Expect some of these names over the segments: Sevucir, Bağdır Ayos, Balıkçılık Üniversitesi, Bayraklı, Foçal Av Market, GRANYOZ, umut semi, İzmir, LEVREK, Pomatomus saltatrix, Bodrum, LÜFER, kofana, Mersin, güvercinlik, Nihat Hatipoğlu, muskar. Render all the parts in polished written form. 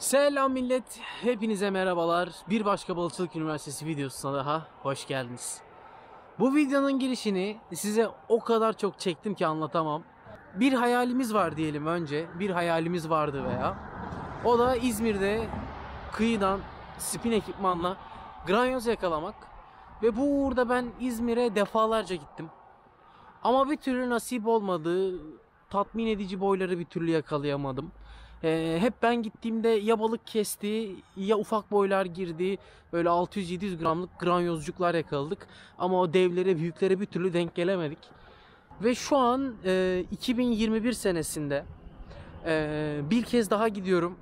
Selam millet, hepinize merhabalar. Bir başka Balıkçılık Üniversitesi videosuna daha hoş geldiniz. Bu videonun girişini size o kadar çok çektim ki anlatamam. Bir hayalimiz var diyelim önce, bir hayalimiz vardı veya. O da İzmir'de kıyıdan spin ekipmanla granyoz yakalamak. Ve bu uğurda ben İzmir'e defalarca gittim. Ama bir türlü nasip olmadı, tatmin edici boyları bir türlü yakalayamadım. Hep ben gittiğimde ya balık kesti ya ufak boylar girdi, böyle 600-700 gramlık granyozcuklar yakaladık ama o devlere, büyüklere bir türlü denk gelemedik. Ve şu an 2021 senesinde bir kez daha gidiyorum.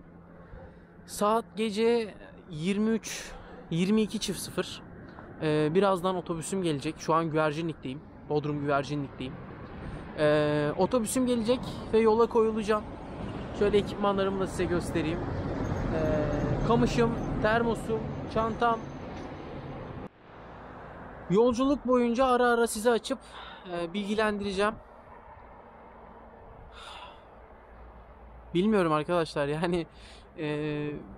Saat gece 23:22:00. Birazdan otobüsüm gelecek. Şu an güvercinlikteyim, Bodrum güvercinlikteyim. Otobüsüm gelecek ve yola koyulacağım. Şöyle ekipmanlarımı da size göstereyim. Kamışım, termosum, çantam. Yolculuk boyunca ara ara size açıp bilgilendireceğim. Bilmiyorum arkadaşlar, yani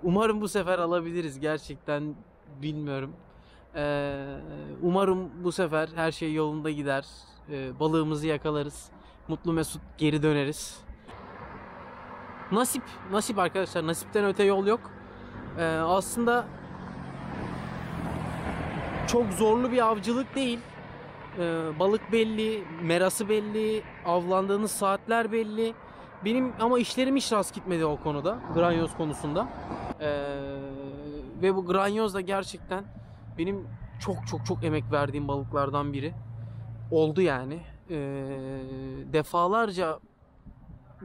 umarım bu sefer alabiliriz, gerçekten bilmiyorum. Umarım bu sefer her şey yolunda gider. Balığımızı yakalarız. Mutlu mesut geri döneriz. Nasip arkadaşlar, nasipten öte yol yok. Aslında çok zorlu bir avcılık değil. Balık belli, merası belli, avlandığınız saatler belli. Benim ama işlerim hiç rast gitmedi o konuda, granyoz konusunda. Ve bu granyoz da gerçekten benim çok emek verdiğim balıklardan biri oldu yani. Defalarca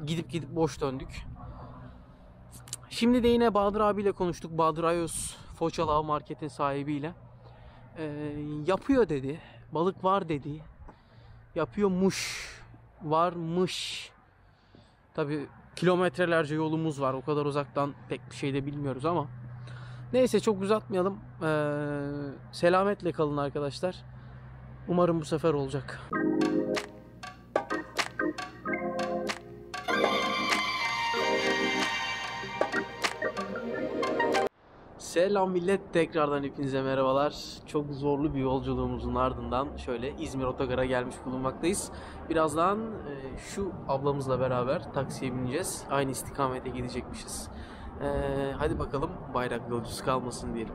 gidip boş döndük. Şimdi de yine Bağdır abiyle konuştuk. Bağdır Ayos, Foçal Av Market'in sahibiyle. Yapıyor dedi. Balık var dedi. Yapıyormuş. Varmış. Tabi kilometrelerce yolumuz var. O kadar uzaktan pek bir şey de bilmiyoruz ama. Neyse, çok uzatmayalım. Selametle kalın arkadaşlar. Umarım bu sefer olacak. Selam millet, tekrardan hepinize merhabalar. Çok zorlu bir yolculuğumuzun ardından şöyle İzmir Otogar'a gelmiş bulunmaktayız. Birazdan şu ablamızla beraber taksiye bineceğiz. Aynı istikamete gidecekmişiz. Hadi bakalım, Bayraklı yolcusu kalmasın diyelim.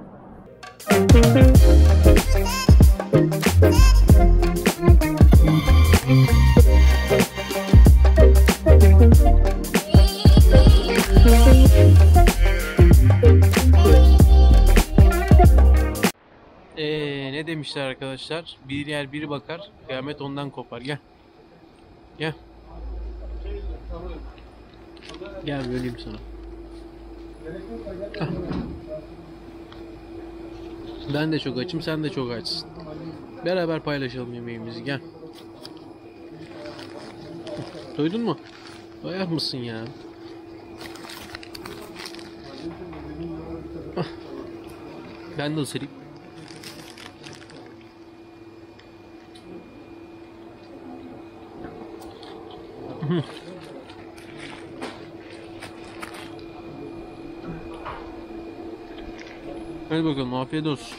Ne demişler arkadaşlar? Bir yer biri bakar, kıyamet ondan kopar. Gel. Gel. Gel böleyim sana. Heh. Ben de çok açım, sen de çok açsın. Beraber paylaşalım yemeğimizi. Gel. Duydun mu? Doyar mısın ya? Heh. Ben de ısırayım. Hadi bakalım, afiyet olsun.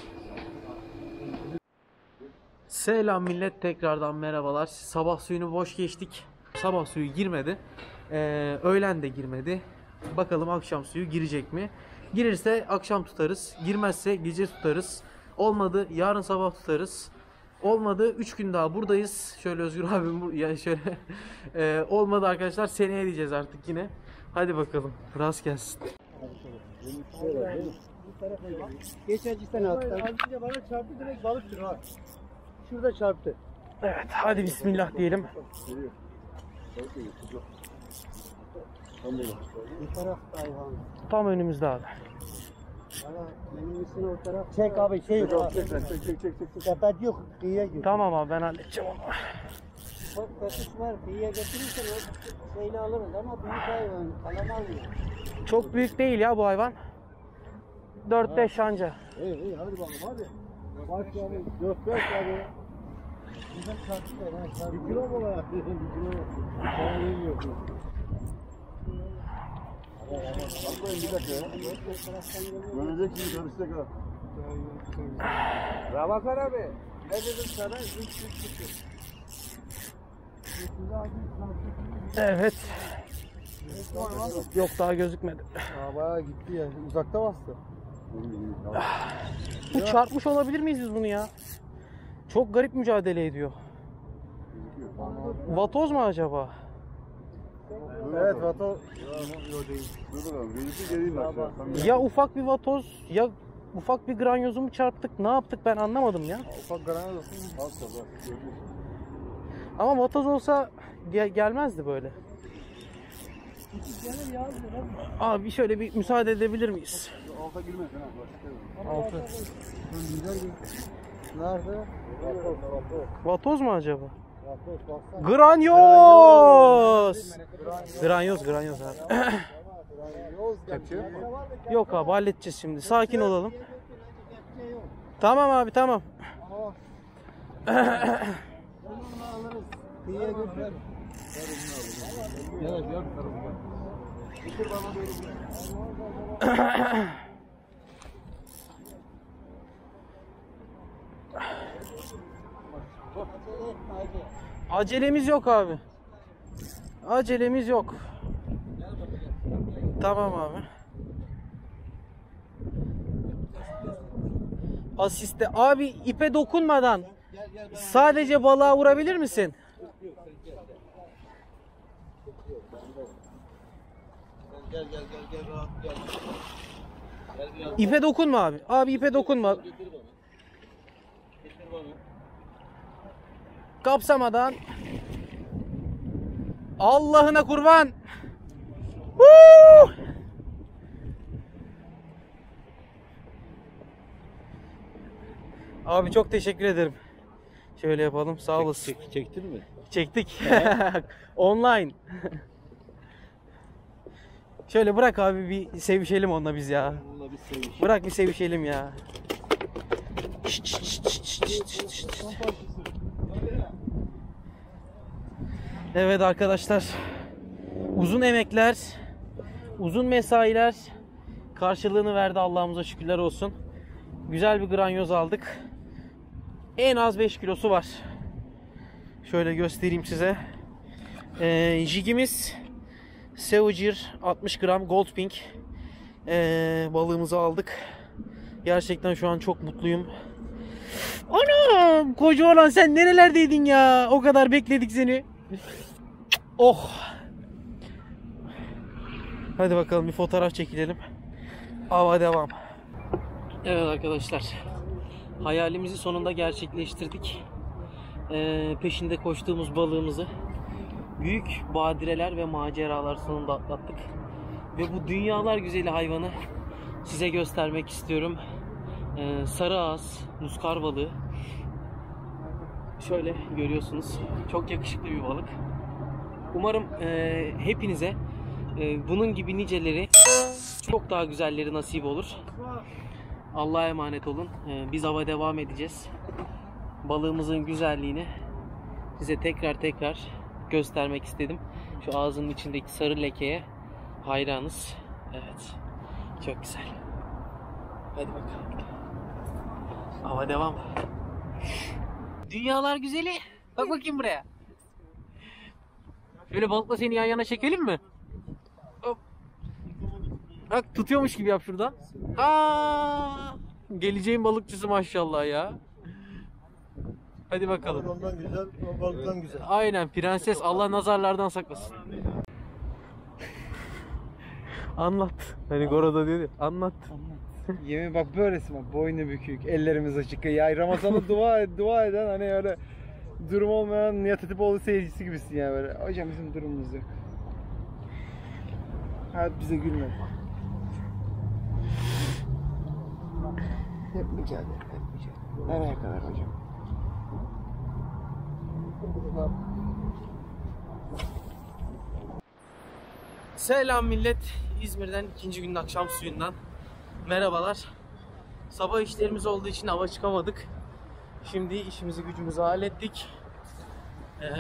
Selam millet, tekrardan merhabalar. Sabah suyunu boş geçtik. Sabah suyu girmedi. Öğlen de girmedi. Bakalım akşam suyu girecek mi? Girirse akşam tutarız. Girmezse gece tutarız. Olmadı yarın sabah tutarız. Olmadı 3 gün daha buradayız. Şöyle Özgür abim ya şöyle. Olmadı arkadaşlar, seneye diyeceğiz artık yine. Hadi bakalım, rast gelsin. Geçercikten attı. Azıcık bana çarptı, direkt balık türü ha. Şurada çarptı. Evet, hadi bismillah diyelim. Tam önümüzde abi. Çek abi, şey yok. Sepet yok, kıyıya gir. Tamam abi, ben halledeceğim onu. Çok kötü var, kıyıya getirirsen o şeyini alırız ama büyük hayvan, kalem almıyor. Çok büyük değil ya bu hayvan. 4-5 anca. İyi hadi bakalım hadi. Bak yani 4-5 abi. Bizim çarptılar ha. 1 kilo mu var? 1 kilo. Hiç yok. Rabakar abi, ne dedim sana? Evet. Yok, daha gözükmedi. Bayağı gitti ya, uzakta bastı. Bu çarpmış olabilir miyiz biz bunu ya? Çok garip mücadele ediyor. Vatoz mu acaba? Evet, vatoz. Ya ufak bir vatoz, ya ufak bir granyozu mu çarptık? Ne yaptık ben anlamadım ya. Ufak granyoz. Ama vatoz olsa gelmezdi böyle. Abi şöyle bir müsaade edebilir miyiz? Alta girmez. Altı. Nerede? Vatoz mu acaba? Granyoz! Granyoz abi. Yok abi, halledeceğiz şimdi. Sakin olalım. Tamam abi, tamam. Acelemiz yok abi. Acelemiz yok. Tamam abi. Asiste. Abi ipe dokunmadan sadece balığa vurabilir misin? Gel rahat gel. İpe dokunma abi. Abi ipe dokunma. Kapsamadan. Allah'ına kurban. Woo! Abi çok teşekkür ederim. Şöyle yapalım. Sağ olasın. Çektin mi? Çektik. Online. Şöyle bırak abi, bir sevişelim onunla biz ya. Vallahi bir sevişelim. Bırak bir sevişelim ya. Evet arkadaşlar, uzun emekler, uzun mesailer karşılığını verdi, Allah'ımıza şükürler olsun. Güzel bir granyoz aldık. En az 5 kilosu var. Şöyle göstereyim size. Jigimiz Sevucir 60 gram Gold Pink. Balığımızı aldık. Gerçekten şu an çok mutluyum. Anam, koca olan sen nerelerdeydin ya? O kadar bekledik seni. Oh. Hadi bakalım bir fotoğraf çekilelim. Ava devam. Evet arkadaşlar, hayalimizi sonunda gerçekleştirdik. Peşinde koştuğumuz balığımızı büyük badireler ve maceralar sonunda atlattık. Ve bu dünyalar güzeli hayvanı size göstermek istiyorum. Sarı ağız muskar balığı. Şöyle görüyorsunuz, çok yakışıklı bir balık. Umarım hepinize bunun gibi niceleri, çok daha güzelleri nasip olur. Allah'a emanet olun. Biz ava devam edeceğiz. Balığımızın güzelliğini size tekrar göstermek istedim. Şu ağzının içindeki sarı lekeye hayranız. Evet, çok güzel. Hadi bakalım. Ava devam. Dünyalar güzeli. Bak bakayım buraya. Böyle balıkla seni yan yana çekelim mi? Hop. Bak tutuyormuş gibi yap şuradan. Aa! Geleceğin balıkçısı maşallah ya. Hadi bakalım. Ondan güzel, o balıktan güzel. Aynen prenses, Allah nazarlardan saklasın. Anlat. Hani Gora'da diyor ya, anlat. Yemin bak böylesi bak, boynu bükük, ellerimiz açık. Ya Ramazan'da dua eden, hani öyle durum olmayan Nihat Hatipoğlu seyircisi gibisin yani böyle. Hocam bizim durumumuz yok. Hadi bize gülme. Hep mücadele, hep mücadele. Nereye kadar hocam? Selam millet. İzmir'den ikinci günün akşam suyundan. Merhabalar. Sabah işlerimiz olduğu için ava çıkamadık. Şimdi işimizi gücümüzü hallettik.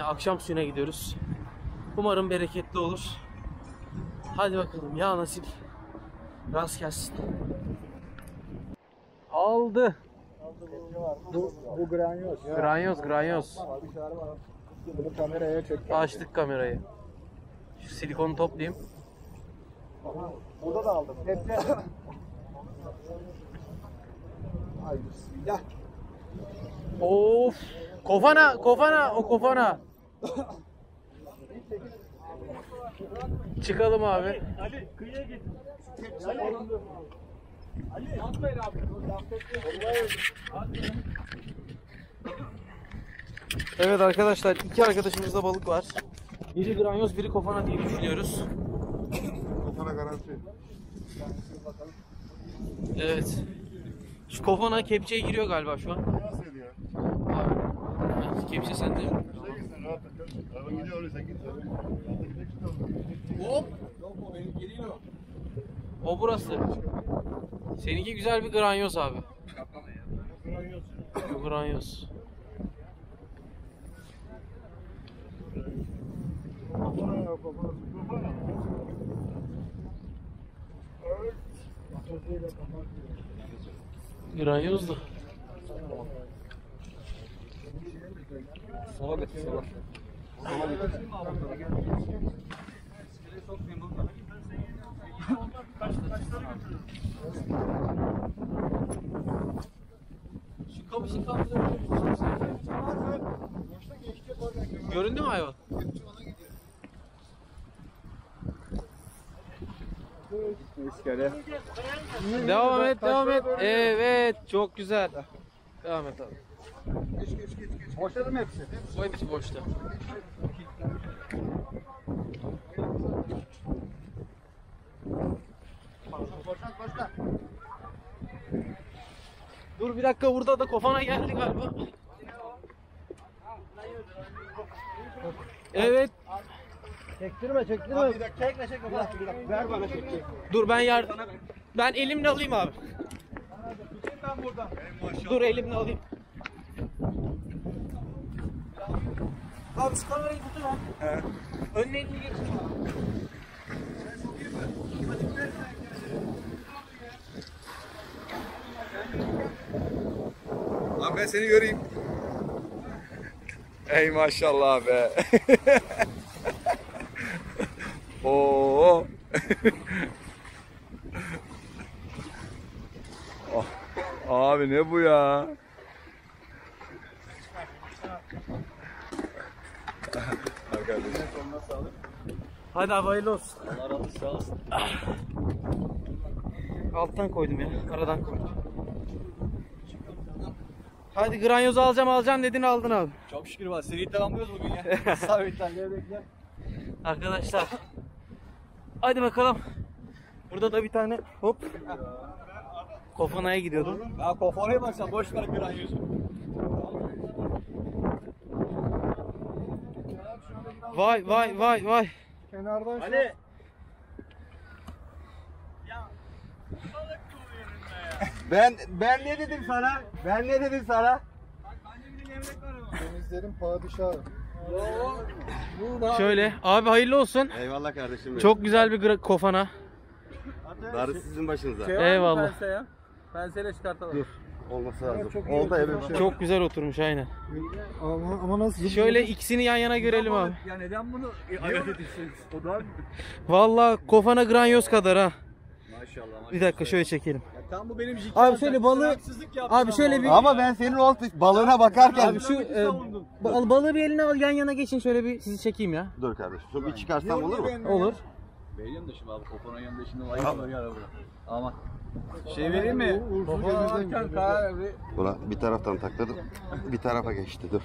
Akşam suyuna gidiyoruz. Umarım bereketli olur. Hadi bakalım ya, nasip. Rast gelsin. Aldı. Bu granyoz. Granyoz. Bunu kameraya çektim. Açtık kamerayı. Şu silikonu toplayayım. Aha, burada da aldım. Hepsi. Ay bismillah. Of! Kofana, o kofana. Çıkalım abi. Ali kıyıya git. Ali atmayın abi. Evet arkadaşlar, iki arkadaşımızda balık var. Biri granyoz, biri kofana diye düşünüyoruz. Kofana garanti. Evet. Şu kofana kepçeye giriyor galiba şu an. Abi, kepçe sende. Hop! O burası. Seninki güzel bir granyoz abi. Granyoz. Granyoz da. Sola. Göründü mü hayvan? Devam et. Evet, çok güzel. Devam et abi. Geç. Boşta mı hepsi? Hepsi boşta. Boşta. Dur bir dakika, burada da kofana geldi galiba. Evet. Çektirme. Abi, çekme. Ver bana çekeceğim. Dur ben yardım. Ben elimle alayım abi. Ben buradan. Dur elimle alayım. Abi şu kamerayı tutun ha. Evet. Önüne elini geçin. Sen sokayım mı? Hadi ver. Abi ben seni göreyim. Ey maşallah be. Oo. Abi ne bu ya? Hadi abi, hayırlı olsun. Allah razı olsun, sağ olsun. Alttan koydum ya, aradan koydum. Hadi granyozu alacağım dedin, aldın abi. Çok şükür var, seriyi tamamlıyoruz bugün ya. Sabitler, LEVREK'ler. Arkadaşlar, hadi bakalım. Burada da bir tane, hop. Kofana'ya gidiyordum. Ya kofana'ya baksan, boş ver granyozu. Vay. Kenardan şu. Ali. Ya balık kovuyoruz ya. Ben ne dedim sana? Bak bence bir de levrek var ama. Denizlerin padişahı. Şöyle abi, hayırlı olsun. Eyvallah kardeşim benim. Çok güzel bir kofana. Darı sizin başınıza. Eyvallah. Penseyle çıkartalım. Dur. Olması lazım. Çok güzel oturmuş, aynen. Ama nasıl? Şöyle ikisini yan yana görelim abi. Ya neden bunu ayırt edilsin? O da vallahi kofana granyoz kadar ha. Maşallah. Bir dakika şöyle çekelim. Ya tam bu benim jikim. Abi şöyle balığı. Abi şöyle bir. Ama ben senin oltayı balığına bakarken abi şu balığı bir eline al, yan yana geçin, şöyle bir sizi çekeyim ya. Dur kardeşim. Şu bir çıkarsam olur mu? Olur. Benim de şimdi abi kofanın yanında şimdi ayıp ya burada. Aman. Şey vereyim mi? Ulan bir taraftan takladım, bir tarafa geçti, dur.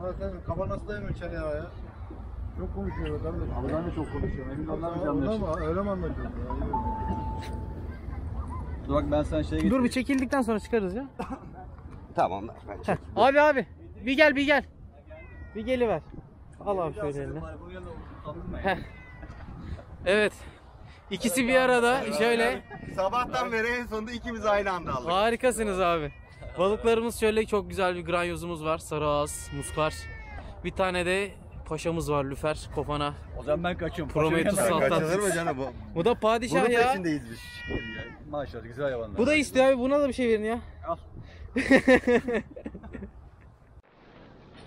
Ulan sen kafa nasıl dayanıyor içeri ya? Çok konuşuyor kardeşim. Abi ben de çok konuşuyorum. Emin anlamayacağım. Öyle mi anlatıyorum ya? Dur bak ben sana şeye getireyim. Dur bir çekildikten sonra çıkarız ya. Tamam ben çekeyim. Abi bir gel. Bir geliver. Al abi şöyle eline. Evet. İkisi bir arada şöyle. Sabahtan beri en sonunda ikimiz aynı anda aldık. Harikasınız abi. Balıklarımız şöyle, çok güzel bir granyozumuz var. Sarı ağız, muskar. Bir tane de paşamız var, LÜFER, kofana. O zaman ben kaçıyorum. Pomatomus saltatrix. Bu da padişah ya. Bunun peşindeyiz biz. Maşallah güzel hayvanlar. Bu da istiyor abi, buna da bir şey verin ya. Al.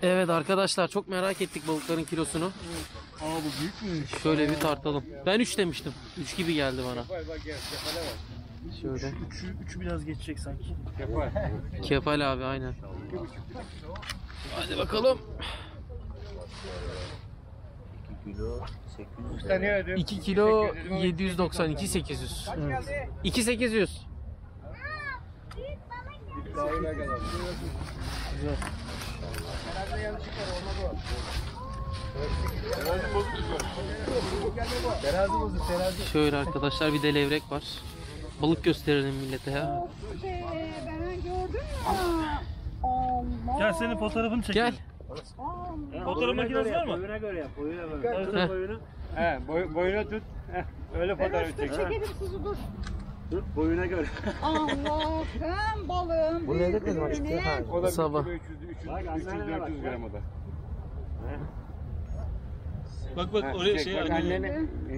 Evet arkadaşlar, çok merak ettik balıkların kilosunu. Aa, bu büyük mü? Şöyle bir tartalım. Ben 3 demiştim. 3 gibi geldi bana. Şöyle. 3'ü biraz geçecek sanki. Kefal. Kefal abi aynen. Hadi bakalım. 2 kilo 792 800. 2 800. Güzel. Şöyle arkadaşlar, bir de levrek var. Balık gösterelim millete ya. Ben gördüm ya. Gel, senin fotoğrafını çekelim. Gel. Fotoğraf makinesi var mı? Boyuna göre yap. Boyuna. He, boyuna tut. Öyle fotoğraf çek. Çekelim sizi, dur. Dur, boyuna göre. Allah'ım balığım. Bu ne dedi bak işte o da sabah. 300-400 gram o da. Bak bak oraya şey var.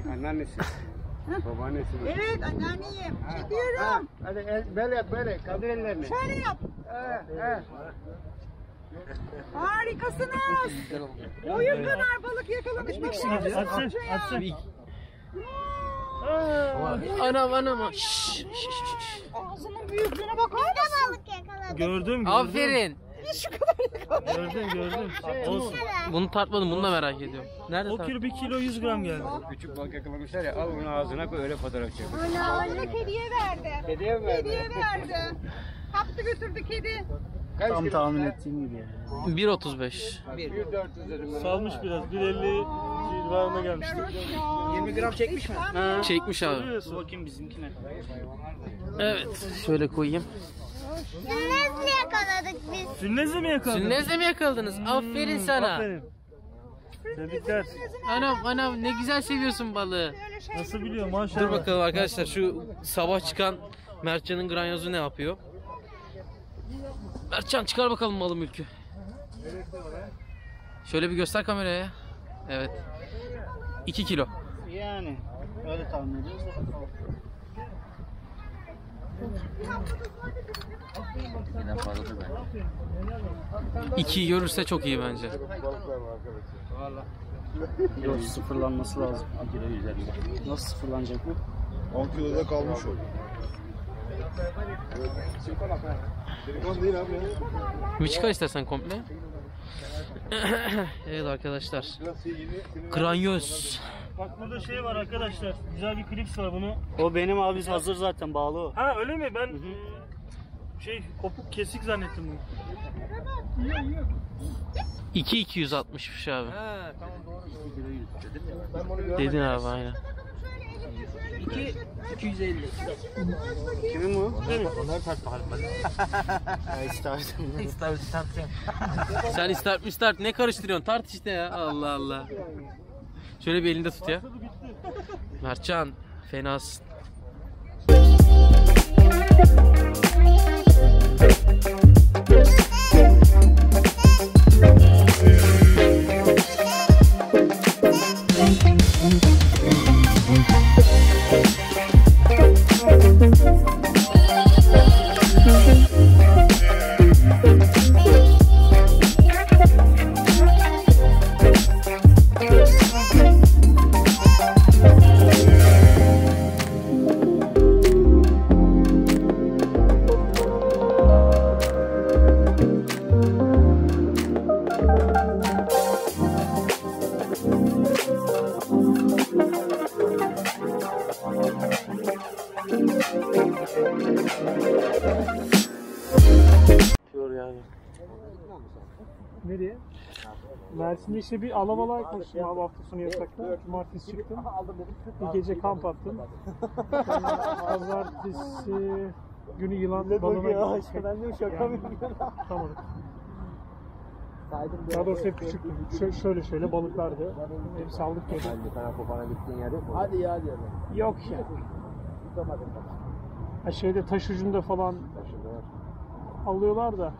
Anneannesi. Babaannesi. Evet anneanneyim. Çekiyorum. Hadi el, böyle yap böyle. Kaldır ellerini. Şöyle yap. Harikasınız. Oyun kadar balık yakalamış. Bak şimdi atsın. Anam. Ağzının büyüklüğüne bak. Orada balık yakaladım. Gördüm. Aferin. Şu kadar yakaladım. Gördüm. Olsun. Bunu tartmadım. Bunu da merak ediyorum. Nerede tarttın? O kilo 1 kilo 100 gram geldi. Küçük balık yakalamışlar ya. Al bunu ağzına koy. Öyle fotoğraf çek. Ağzına kediye verdi. Kediye mi verdi? Kediye verdi. Kaptı götürdü kedi. Tam tahmin ettiğim gibi. 1.35. 1.400. Salmış biraz. 1.50. Civarına gelmişti. 20 gram çekmiş mi? Ha. Çekmiş abi. Bakayım bizimkine. Evet. Şöyle koyayım. Sünnezle yakaladık biz. Sünnezle mi yakaladınız? Sünnezle mi yakaladınız? Aferin sana. Aferin. Tebrikler. Anam ne güzel seviyorsun balığı. Nasıl biliyor maşallah. Dur bakalım arkadaşlar, şu sabah çıkan Mertcan'ın granyozu ne yapıyor? Mertcan çıkar bakalım malı mülkü. Şöyle bir göster kameraya. Evet. 2 kilo. Yani öyle tahmin ediyoruz. Yine fazladır bence. 2'yi görürse çok iyi bence. Valla. Yok, sıfırlanması lazım. Nasıl sıfırlanacak bu? 10 kiloda kalmış o. Miçi kaç istersen komple. Evet arkadaşlar, granyoz. Bak burada şey var arkadaşlar, güzel bir klips var bunu. O benim abi, hazır zaten bağlı o. Ha öyle mi? Ben şey kopuk kesik zannettim bunu. 2.260'mış abi. Ha tamam doğru. Dedin abi aynen. 250. Kimin bu? Onlar tarttı harbiden. Sen istart ne karıştırıyorsun? Tart işte ya. Allah Allah. Şöyle bir elinde tut ya. Mertcan fenasın. Nereye? Mersin'de işte bir alabalığa yaklaştım abi, hafta sonu yasakta. Cumartesi çıktım. Bir gece kamp attım. Pazartesi günü yılan balığına gittim. Yani, tamam. Daha doğrusu hep küçüktüm. Şöyle balıklardı. Hep saldık gibi. Hadi ya diyorum. Yok ya. Ha şeyde taş ucunda falan alıyorlar da.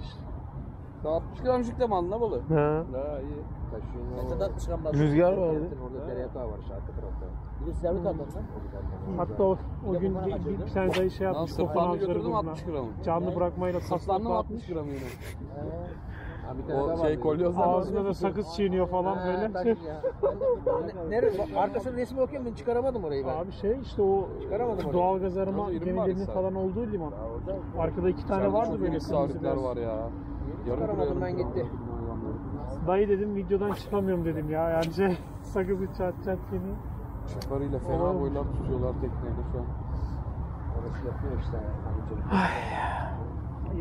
60 gramcık da mı anla balı? He. Daha iyi. Rüzgar vardı. Orada tereyaka var işte arka tarafta. Bir de servet anlattı. Hatta o gün bir tane dayı şey yapmış. Kofana götürdüm 60 gram. Canlı bırakmayla kaslarını 60 gram yine. O şey kolyoz ağzında da sakız çiğniyor falan böyle. Nerede? Arkasının resmi okuyayım ben çıkaramadım orayı ben. Abi şey işte o doğalgaz arama gemilerinin falan olduğu liman. Arkada iki tane vardı böyle sabitler var ya. Yarım ben gitti. Dayı dedim videodan çıkamıyorum dedim ya. Yani şey, sakızı çat seni. Çuparıyla fena boylar tutuyorlar tekneyle şu an. Orası yapıyor işte.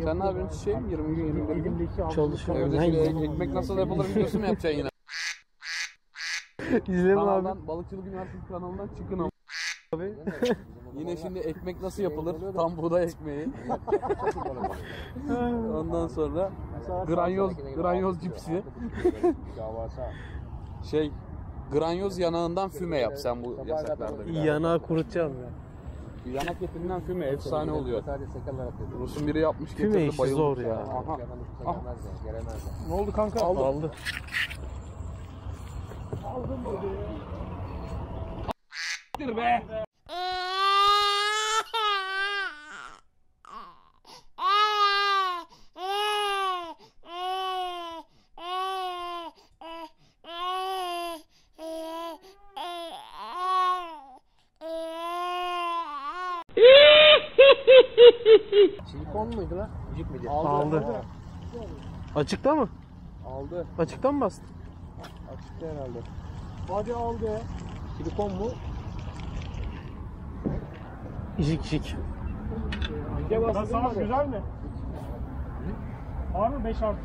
Sen ne yapıyorsun çiçeğim? 20 gün 20 gün çalışıyorum. Evde ekmek nasıl yapılır videosu mu yapacaksın yine? İzleme abi. Balıkçılık Üniversitesi kanalından çıkın ama. Abi. Yine şimdi ekmek nasıl yapılır? Tam buğday ekmeği. Ondan sonra granyoz cipsi. Şey, granyoz yanağından füme yap sen bu yasaklarda. Yanağı kurutacağım ya. Yanak etinden füme efsane oluyor. Rus'un biri yapmış getirdi bayılmış. Füme işi zor ya. Aha. Ah. Ne oldu kanka? Aldı. Aldım buraya. Be. Silikon muydu lan? Cip miydi? Aldı. Açıkta mı? Aldı. Açıkta mı bastı? Açıkta herhalde. Hadi aldı. Silikon mu? Jik. Sana güzel mi? Var mı 5 artı?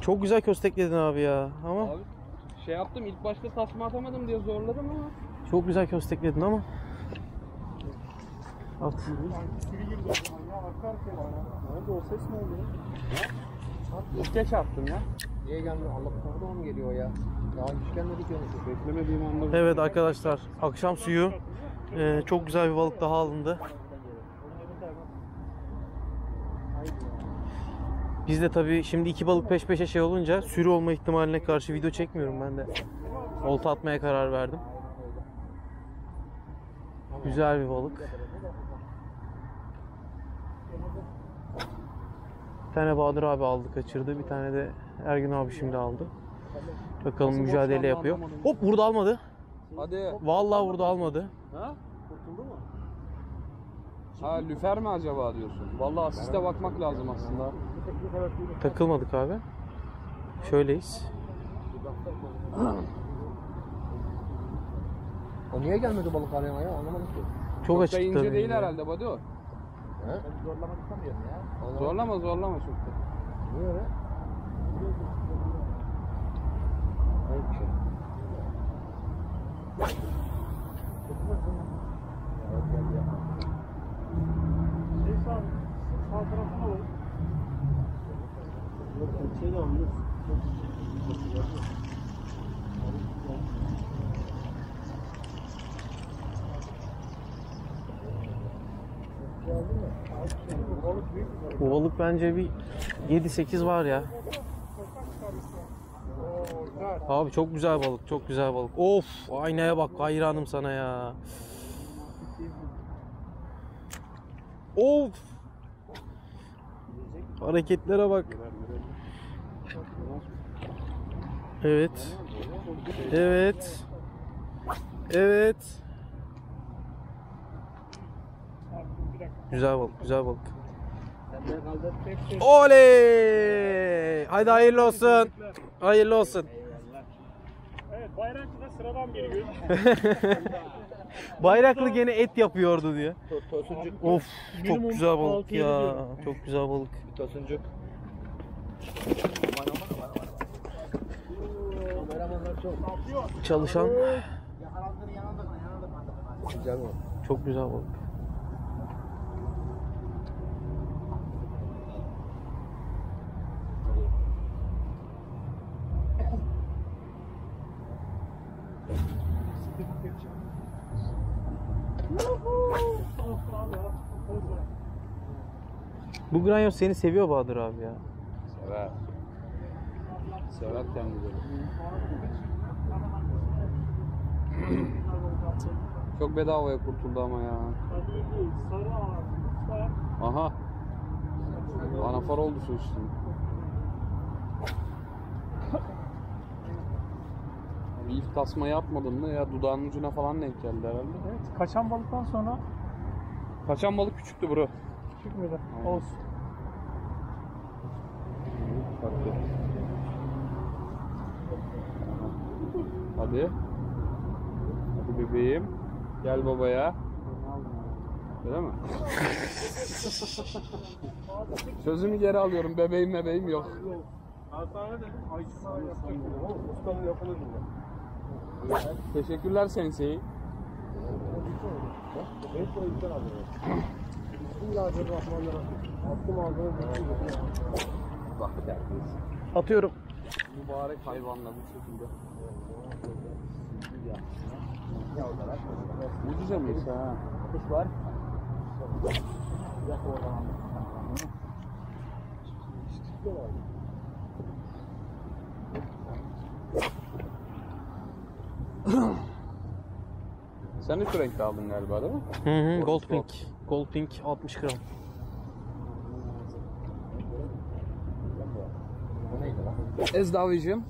Çok güzel köstekledin abi ya ama abi, şey yaptım ilk başta tasma atamadım diye zorladım ama çok güzel köstekledin ama at. O ses ne oldu? Geç attım ya. Niye gelmiyor? Allah korudu mu geliyor ya? Daha hiç gelmedi ki onu. Beklemediğim anda. Evet arkadaşlar, akşam suyu çok güzel bir balık daha alındı. Biz de tabii şimdi iki balık peş peşe şey olunca sürü olma ihtimaline karşı video çekmiyorum ben de. Olta atmaya karar verdim. Güzel bir balık. Bir tane Bağdır abi aldı kaçırdı. Bir tane de Ergün abi şimdi aldı. Bakalım mücadele yapıyor. Hop vurdu almadı. Hadi. Vallahi vurdu almadı. Ha? Kurtuldu mu? Ha lüfer mi acaba diyorsun? Vallahi asiste bakmak lazım aslında. Takılmadık abi. Şöyleyiz. O niye gelmedi balık arayana ya? Anlamadım ki. Çok açık tabii. İnce değil ya. Herhalde badi o. He? Zorlamak istemiyorum ya. Zorlama çok da. Niye öyle? Hayır bir şey. Şey sağ tarafına var. Bu balık bence bir 7-8 var ya. Abi çok güzel balık, çok güzel balık. Of, aynaya bak, hayranım sana ya. Of. Hareketlere bak. Evet. Evet. Evet. Güzel balık, güzel balık. Oley! Haydi hayırlı olsun. Hayırlı olsun. Evet, Bayraklı'da sıradan biri gözüküyor. Bayraklı gene et yapıyordu diye. Of, çok güzel balık ya. Çok güzel balık. Bir tosuncuk. Çalışan. Güzel balık. Çok güzel balık. Bu Granyoz seni seviyor Bahadır abi ya. Sever. Sever kendini. Çok bedavaya kurtuldu ama ya. Aha. Anafar oldu su üstüne. İlk tasma yapmadın mı ya, dudağının ucuna falan denk geldi herhalde. Evet, kaçan balıktan sonra. Kaçan balık küçüktü bro. Küçük müydü? Aynen. Olsun. Hadi. Hadi bebeğim. Gel babaya. Öyle mi? Sözümü geri alıyorum, bebeğim bebeğim yok. Teşekkürler sensei. Atıyorum. Mübarek hayvanla bu şekilde. Ucuza mıyız ha? Kuş var. Sen üç renkli aldın galiba değil mi? Hı hı, gold pink. Gold pink 60 gram. Ezdavicim.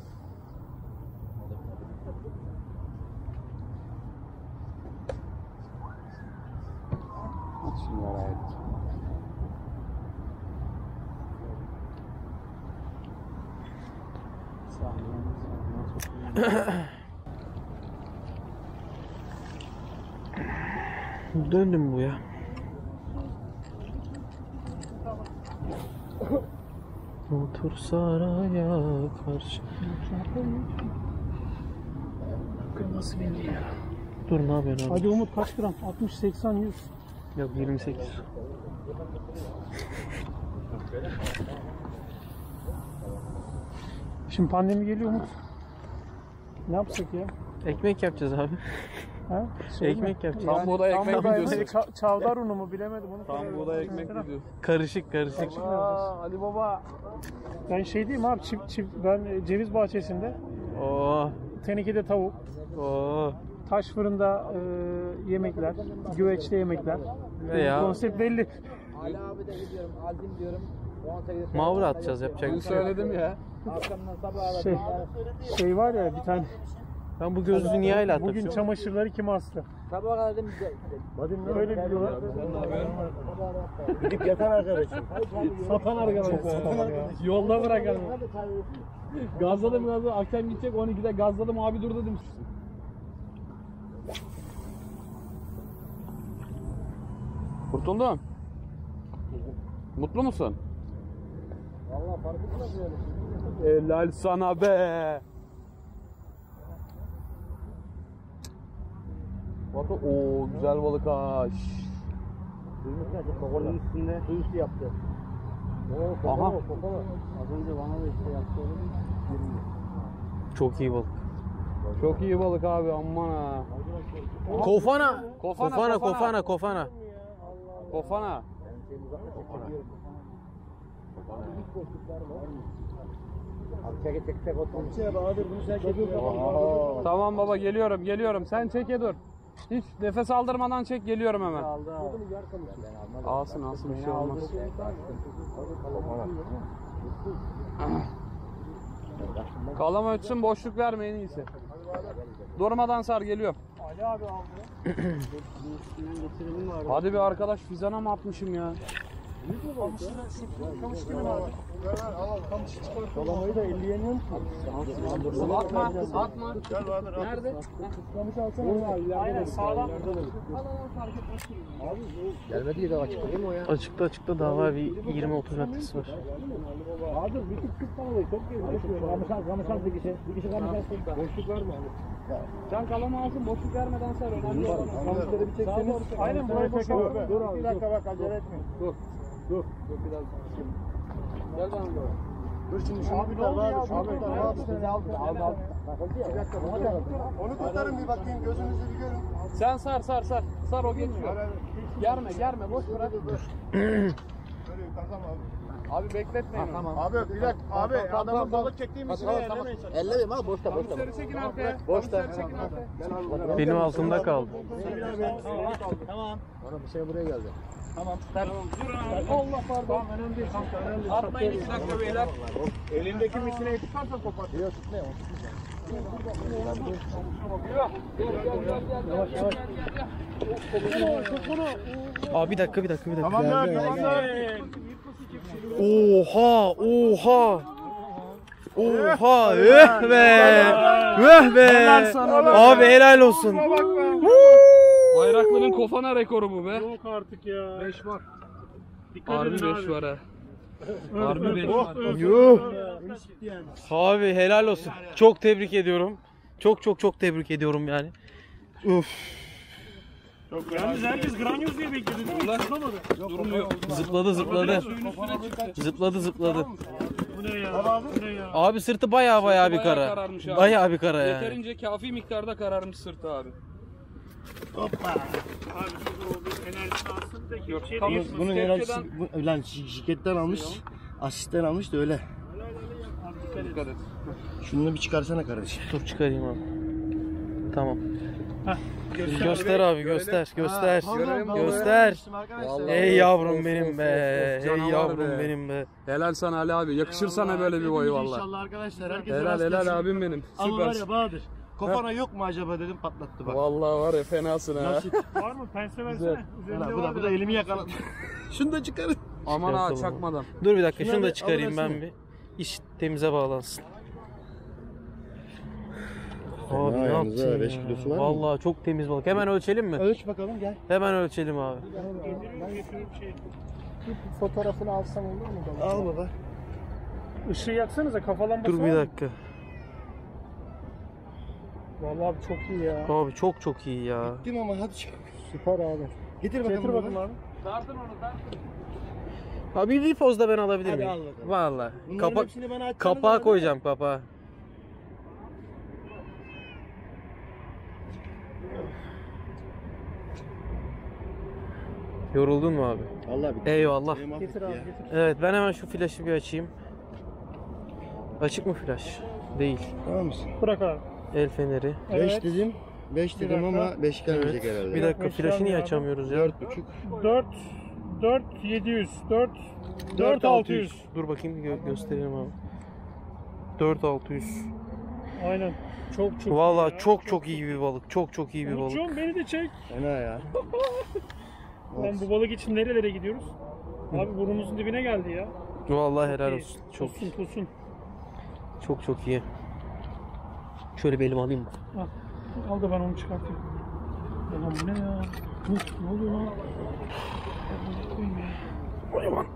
Döndüm bu ya. Otur saraya karşı. Nasıl bindi ya? Dur ne yapıyorsun abi? Hadi Umut kaç gram? 60, 80, 100. Yok 28. Şimdi pandemi geliyor Umut. Ne yapsak ya? Ekmek yapacağız abi. Ha? Şey ekmek yapacağız. Tam buğday ekmek mi diyorsun? Çavdar unu mu bilemedim onu. Tam buğday ekmek mi diyorsun? Karışık karışık. Aa, Ali Baba. Ben şey diyeyim abi, ben ceviz bahçesinde. Oo. Tenekede tavuk. Oo. Taş fırında yemekler, güveçte yemekler. Ya. Konsept belli. Ali abi de gidiyorum, azim diyorum. Mavra atacağız, yapacak bir şey söyledim ya. Şey var ya bir tane. Ben bu gözlüğü niye ile atmışım? Bugün çamaşırları kim astı? Tabağa aldım. Badimle öyle diyorlar. Gidip yatan arkadaşım. Satan arkadaşlar. Yolda bırakalım. Gazladım gazladım. Akşam gidecek 12'de gazladım abi dur dedim. Kurtuldum. Mutlu musun? Vallahi fark etmez yani. Helal sana be. Ooo güzel balık ha. Kokonun üstünde su üstü yaptı. Oo, aha. Az önce bana da işte yaptı. Çok iyi balık. Çok iyi balık abi aman ha. Kofana. Kofana kofana kofana. Kofana. Tamam baba geliyorum geliyorum, sen çeke dur. Hiç nefes aldırmadan çek, geliyorum hemen. Alsın alsın bir şey olmaz. Kalama ötsün, boşluk vermeyin iyisi. Durmadan sar, geliyorum. Ali abi aldı. Hadi bir arkadaş fizana mı atmışım ya? Kamış gibi vardı. Kalamayı da 50'ye niye mi tutuyorsun? Atma, atma. Nerede? Kamış alsana. Aynen sağlam. Gelmedi ya da açıkta değil mi o ya? Açıkta açıkta daha var bir 20-30 metresi var. Abi bir tık tık kalmayı çok geziyor. Kamış al, kamış al bir kişi. Bir kişi kamış al. Boşluk var mı? Can kalama alsın, boşluk vermeden sar. Önemli olan. Kamışları bir çekseniz. Aynen buraya çekelim. Bir dakika bak, acele etme. Dur. Dur, dur biraz şimdi. Gel bana doğru. Dur şimdi şunu bir daha abi, şunu bir daha abi. Al. Bir dakika, onu tutarım bir bakayım, gözünüzü bir görün. Sen sar, sar, sar. Sar o geçiyor. Germe, germe, boş bırak. Dur. duruyor yukarıda mı abi? Abi bekletmeyin. Tamam. Abi bir dakika abi adamın balık çektiğim için ellemeyin. Ellemeyin abi boşta boşta. Boşta çekin arkaya. Boşta. Benim altımda kaldı. Tamam. Bana bir şey buraya geldi. Tamam. Durun abi. Allah pardon. Tamam önemli değil. Atmayın 2 dakika beyler. Elindeki misine tutarsa kopar. Yok tutmayın. Abi bir dakika. Tamam. Oha. Öh be. Abi helal olsun. Bayraklı'nın kofana rekoru bu be. Yok artık ya. 5 var. Dikkat edin abi. 5 var ha. Harbi abi helal olsun. Çok tebrik ediyorum. Çok tebrik ediyorum yani. Uf. Çok yalnız herkes Granyoz diye bekledi. Zıpladı. Zıpladı. Bu ne ya? Abi sırtı bayağı bir kara. Bayağı bir kara yani. Yeterince kafi miktarda kararmış sırtı abi. Hoppa. Abi bu oldu enerjisi alsın da yok. Bunu enerjisi lan şirketten almış. Asisten almış da öyle. Dikkat et. Şunu bir çıkarsana kardeşim. Dur çıkarayım abi. Tamam. Heh. Göster abi göster. Ey yavrum benim be. Helal sana Ali abi. Yakışır sana böyle bir boy vallahi. İnşallah arkadaşlar herkese helal abim benim. Süper. Bağdır. Kofana yok mu acaba dedim patlattı bak. Vallahi var ya fenasın ha. Var mı? Pense versene. Bu da elimi yakaladı. Şunu da çıkarın. Aman ha çakmadan. Dur bir dakika şunu da çıkarayım ben bir. İş temize bağlansın. Abi ne yaptın 5 kilosu var. Vallahi çok temiz balık. Hemen ölçelim mi? Ölç bakalım gel. Hemen ölçelim abi. Bir fotoğrafını alsam olur mu? Al baba. Işığı yaksanıza kafalanmasın. Dur bir dakika. Vallahi abi çok iyi ya. Abi çok iyi ya. Gittim ama hadi çok. Süper abi. Getir bakalım abi. Tartın onu tartın. Abi bir pozda ben alabilir miyim? Vallahi. Kapağı koyacağım kapağı. Yoruldun mu abi? Vallahi bitti. Eyvallah. Getir abi. Evet ben hemen şu flaşı bir açayım. Açık mı flaş? Değil. Tamam mısın? Bırak abi. El feneri. 5 evet. dedim ama 5 gelmeyecek herhalde. Bir dakika flaşı niye açamıyoruz ya? 4.5. 4.700. 4.600. Dur bakayım göstereyim abi. 4.600. Aynen. Çok. Vallahi çok iyi bir balık. Çok iyi bir balık. Uçuyorum beni de çek. Fena ya. Lan bu balık için nerelere gidiyoruz? Abi burnumuzun dibine geldi ya. Vallahi helal olsun. Çok iyi. Çok iyi. Şöyle bir elimi alayım mı? Al da ben onu çıkartayım. Lan bu ne ya? Ne oluyor lan? Hayvan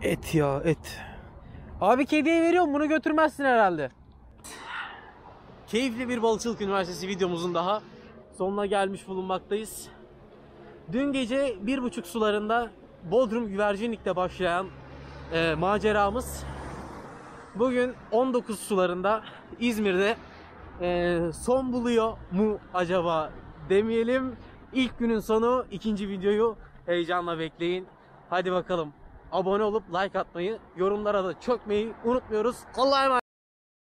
et. Abi kediye veriyorum bunu götürmezsin herhalde. Keyifli bir Balıkçılık Üniversitesi videomuzun daha sonuna gelmiş bulunmaktayız. Dün gece 1.30 sularında Bodrum güvercinlikle başlayan maceramız bugün 19 sularında İzmir'de son buluyor mu acaba demeyelim. İlk günün sonu, ikinci videoyu heyecanla bekleyin. Hadi bakalım abone olup like atmayı, yorumlara da çökmeyi unutmuyoruz. Allah'a emanet.